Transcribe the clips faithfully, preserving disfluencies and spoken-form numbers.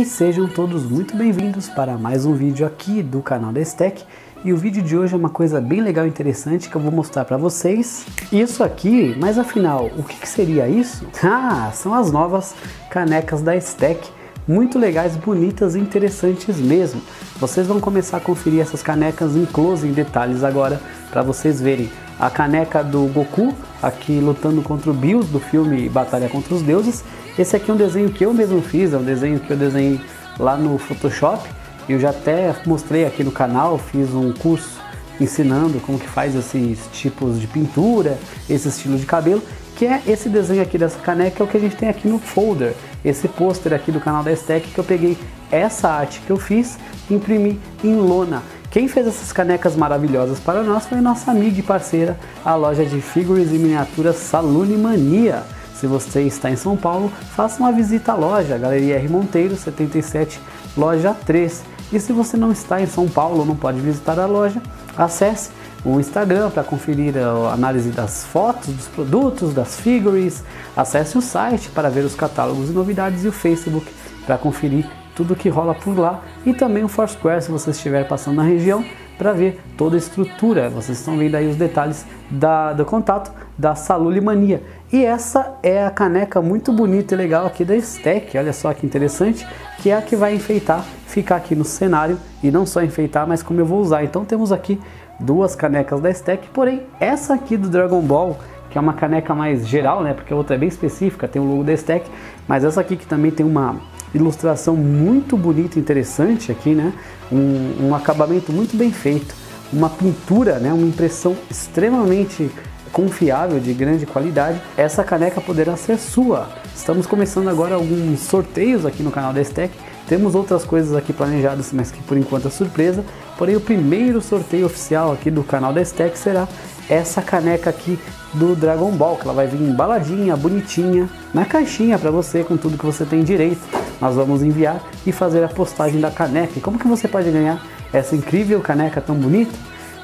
E sejam todos muito bem-vindos para mais um vídeo aqui do canal da Estech. E o vídeo de hoje é uma coisa bem legal e interessante que eu vou mostrar para vocês. Isso aqui, mas afinal, o que, que seria isso? Ah, são as novas canecas da Estech. Muito legais, bonitas e interessantes mesmo. Vocês vão começar a conferir essas canecas em close, em detalhes agora, para vocês verem. A caneca do Goku, aqui lutando contra o Bills, do filme Batalha Contra os Deuses. Esse aqui é um desenho que eu mesmo fiz, é um desenho que eu desenhei lá no Photoshop. Eu já até mostrei aqui no canal, fiz um curso ensinando como que faz esses tipos de pintura, esse estilo de cabelo. Que é esse desenho aqui dessa caneca, é o que a gente tem aqui no folder, esse pôster aqui do canal da Estech, que eu peguei essa arte que eu fiz e imprimi em lona. Quem fez essas canecas maravilhosas para nós foi nossa amiga e parceira, a loja de figures e miniaturas Salunimania. Se você está em São Paulo, faça uma visita à loja, Galeria R. Monteiro, setenta e sete, loja três. E se você não está em São Paulo, não pode visitar a loja, acesse o Instagram para conferir a análise das fotos, dos produtos, das figures. Acesse o site para ver os catálogos e novidades e o Facebook para conferir tudo que rola por lá. E também o Foursquare se você estiver passando na região para ver toda a estrutura. Vocês estão vendo aí os detalhes da, do contato da Salunimania. E essa é a caneca muito bonita e legal aqui da Estech, olha só que interessante, que é a que vai enfeitar, ficar aqui no cenário, e não só enfeitar, mas como eu vou usar. Então temos aqui duas canecas da Estech, porém essa aqui do Dragon Ball, que é uma caneca mais geral, né, porque a outra é bem específica, tem o logo da Estech, mas essa aqui que também tem uma ilustração muito bonita e interessante aqui, né, um, um acabamento muito bem feito, uma pintura, né, uma impressão extremamente confiável, de grande qualidade. Essa caneca poderá ser sua. Estamos começando agora alguns sorteios aqui no canal da Estech. Temos outras coisas aqui planejadas, mas que por enquanto é surpresa. Porém, o primeiro sorteio oficial aqui do canal da Estech será essa caneca aqui do Dragon Ball, que ela vai vir embaladinha, bonitinha, na caixinha para você, com tudo que você tem direito. Nós vamos enviar e fazer a postagem da caneca. E como que você pode ganhar essa incrível caneca tão bonita?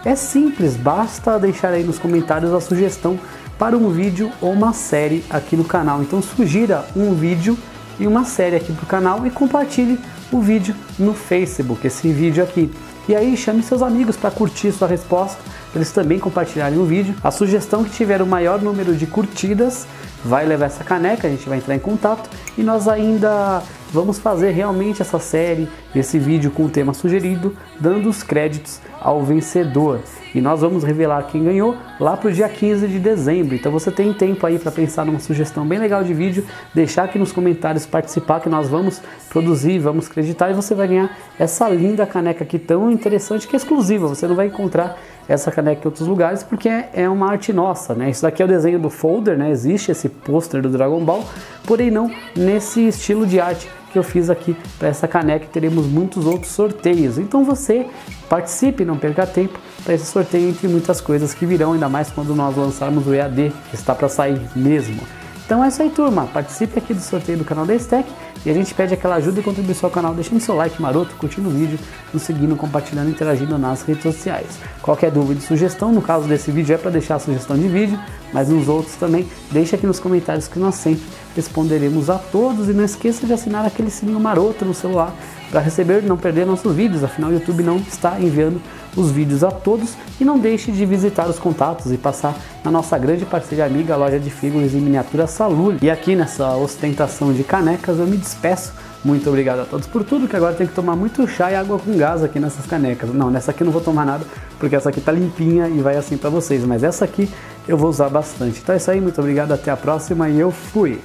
É simples, basta deixar aí nos comentários a sugestão para um vídeo ou uma série aqui no canal. Então sugira um vídeo e uma série aqui pro canal e compartilhe o vídeo no Facebook, esse vídeo aqui. E aí chame seus amigos para curtir sua resposta, para eles também compartilharem o vídeo. A sugestão que tiver o maior número de curtidas vai levar essa caneca, a gente vai entrar em contato e nós ainda vamos fazer realmente essa série, esse vídeo com o tema sugerido, dando os créditos ao vencedor. E nós vamos revelar quem ganhou lá para o dia quinze de dezembro. Então você tem tempo aí para pensar numa sugestão bem legal de vídeo, deixar aqui nos comentários, participar, que nós vamos produzir, vamos creditar e você vai ganhar essa linda caneca aqui tão interessante, que é exclusiva. Você não vai encontrar essa caneca em outros lugares porque é uma arte nossa, né? Isso daqui é o desenho do folder, né? Existe esse pôster do Dragon Ball, porém não nesse estilo de arte que eu fiz aqui para essa caneca. Teremos muitos outros sorteios, então você participe, não perca tempo para esse sorteio, entre muitas coisas que virão, ainda mais quando nós lançarmos o E A D, que está para sair mesmo. Então é isso aí, turma, participe aqui do sorteio do canal da Estech e a gente pede aquela ajuda e contribuição ao canal, deixando seu like maroto, curtindo o vídeo, nos seguindo, compartilhando, interagindo nas redes sociais. Qualquer dúvida e sugestão, no caso desse vídeo é para deixar a sugestão de vídeo, mas nos outros também, deixa aqui nos comentários que nós sempre responderemos a todos. E não esqueça de assinar aquele sininho maroto no celular para receber e não perder nossos vídeos, afinal o YouTube não está enviando os vídeos a todos. E não deixe de visitar os contatos e passar na nossa grande parceira amiga, a loja de figuras e miniaturas Salune. E aqui nessa ostentação de canecas eu me despeço. Muito obrigado a todos por tudo, que agora tem que tomar muito chá e água com gás aqui nessas canecas. Não, nessa aqui eu não vou tomar nada, porque essa aqui tá limpinha e vai assim para vocês, mas essa aqui eu vou usar bastante. Então é isso aí, muito obrigado, até a próxima e eu fui!